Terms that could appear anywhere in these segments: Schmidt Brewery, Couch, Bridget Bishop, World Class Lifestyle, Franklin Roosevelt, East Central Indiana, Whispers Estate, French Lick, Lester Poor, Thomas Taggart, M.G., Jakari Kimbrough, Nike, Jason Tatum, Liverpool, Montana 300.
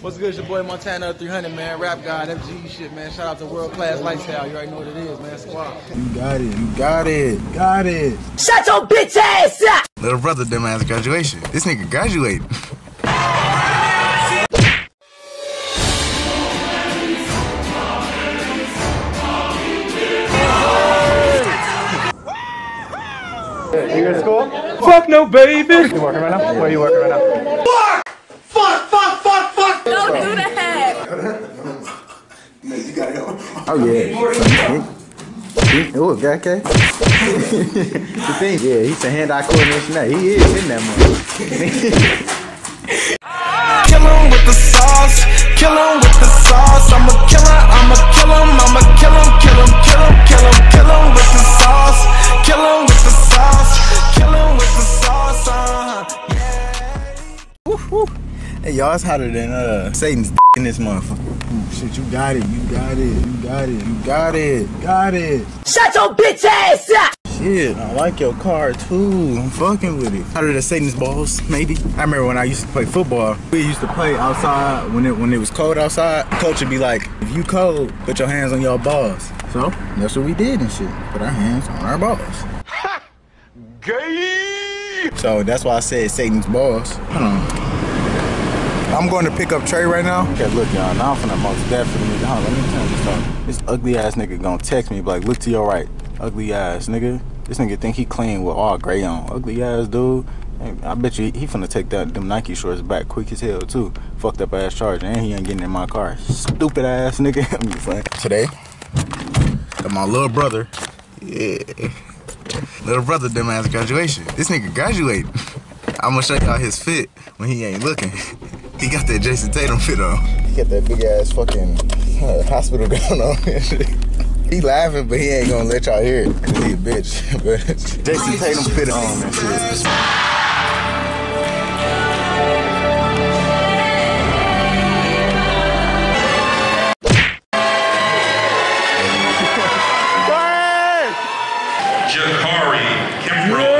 What's good? It's your boy Montana 300, man. Rap God, M.G. shit, man. Shout out to World Class Lifestyle. You already know what it is, man. Squad. You got it. You got it. Got it. Shut your bitch ass up! Little brother, them ass graduation. This nigga graduated. You in school? Fuck no, baby! Are you working right now? Where are you working right now? Fuck! Fuck! Fuck! Fuck! Fuck! Don't do the head! You gotta go. Oh yeah. Oh, okay. The thing, yeah, he's a hand-eye coordination now. He is in that moment. Kill him with the sauce. Kill him with the sauce. I'm a killer. I'm a kill him. I'm a kill him. Kill him. Kill him. Kill him. Kill him with the sauce. Kill him with the sauce. Kill him with the sauce. Yeah. Woo woo. Hey y'all, it's hotter than Satan's in this motherfucker. Ooh, shit, you got it. You got it. You got it. You got it. Got it. Shut your bitch ass up. Shit, I like your car too. I'm fucking with it. Hotter than Satan's balls, maybe. I remember when I used to play football. We used to play outside when it was cold outside. The coach would be like, "If you cold, put your hands on your balls." So that's what we did and shit. Put our hands on our balls. Ha! Gay. So that's why I said Satan's balls. Hold on. I'm going to pick up Trey right now. Okay, look y'all, now I'm finna most definitely. Hold on, let me tell you something. This ugly ass nigga gonna text me like, "Look to your right." Ugly ass nigga. This nigga think he clean with all gray on. Ugly ass dude. I bet you he finna take them Nike shorts back quick as hell too. Fucked up ass charger and he ain't getting in my car. Stupid ass nigga. I'm just playing. Today, got my little brother. Yeah. Little brother them ass graduation. This nigga graduated. I'm gonna show y'all his fit when he ain't looking. He got that Jason Tatum fit on. He got that big ass fucking hospital gown on and shit. He laughing, but he ain't gonna let y'all hear it, cause he a bitch. But Jason Tatum fit it on and shit. Jakari Kimbrough.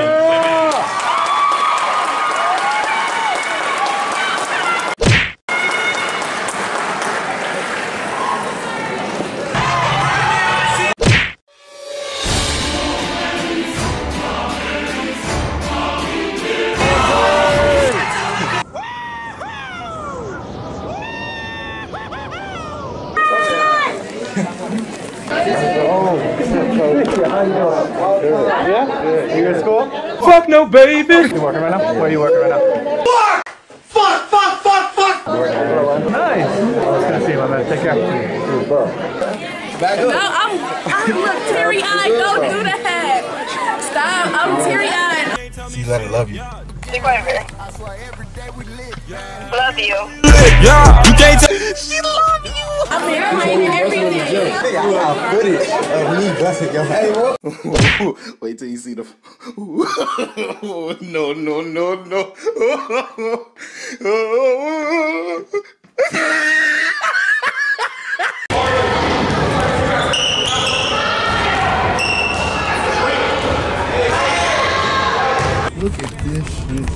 How you doing? Good. Yeah? Good. You in school? Fuck no, baby! You working right now? Where are you working right now? Fuck! Fuck! Fuck! Fuck! Fuck! Nice! It's good to see you, my man. Take care. Back up. No, I'm look, teary-eyed. Don't do that. Stop. I'm teary-eyed. See you later. Love you. Love you. Yeah! You can't tell. She love you! I'm there right now. Footage of me busting your ass. Wait till you see the. No, no, no, no. Look at this shit.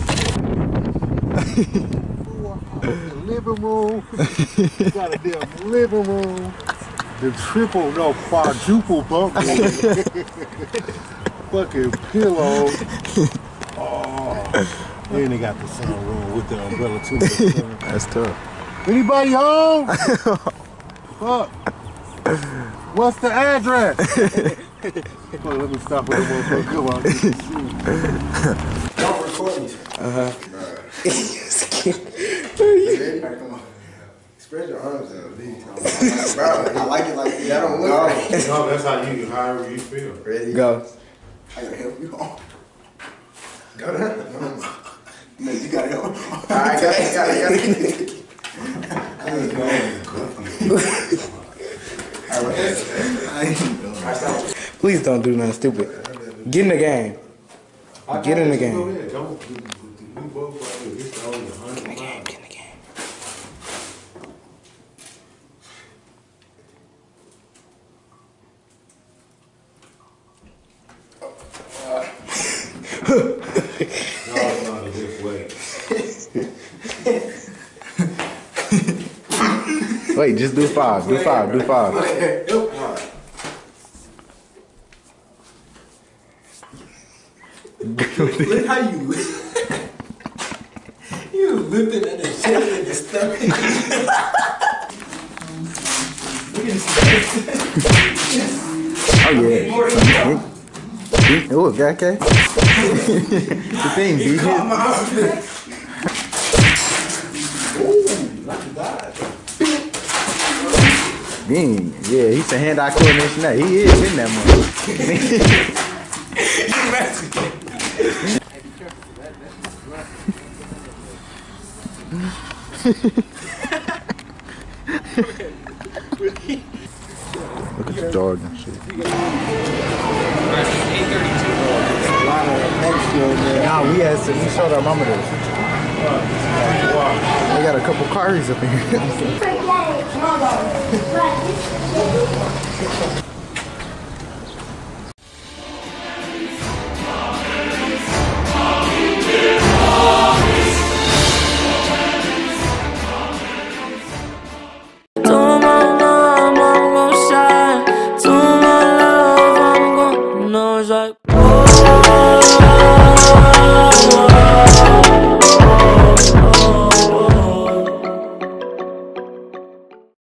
Liverpool. You got a damn Liverpool. The triple, no, quadruple bump. Fucking pillow. Oh. Then they got the sunroom with the umbrella too. That's tough. Anybody home? Fuck. What's the address? Well, let me stop with the motherfucker. Don't record me. Nah. Spread your arms out, dude. Bro, I like it like that. I don't look right. No, that's how you, however you feel. Ready? Go. I gotta help you on. Go down. No, you gotta go. Alright, I ain't going. Alright, I ain't going. Please don't do nothing stupid. Get in the game. Get in the game. Get in the game. No, it's not a good way. Wait, just do five. Do five. Do five. Do five. Look how you lift. You lifting at the shit in your stomach. Look at his stomach. Oh yeah. Oh, okay. The thing, dude. Ooh, like a dodge. Dang, yeah, he's a hand-eye coordination now. He is in that motherfucker. Look at the Jordan shit. Nah, we showed our mama this. We got a couple cars up in here.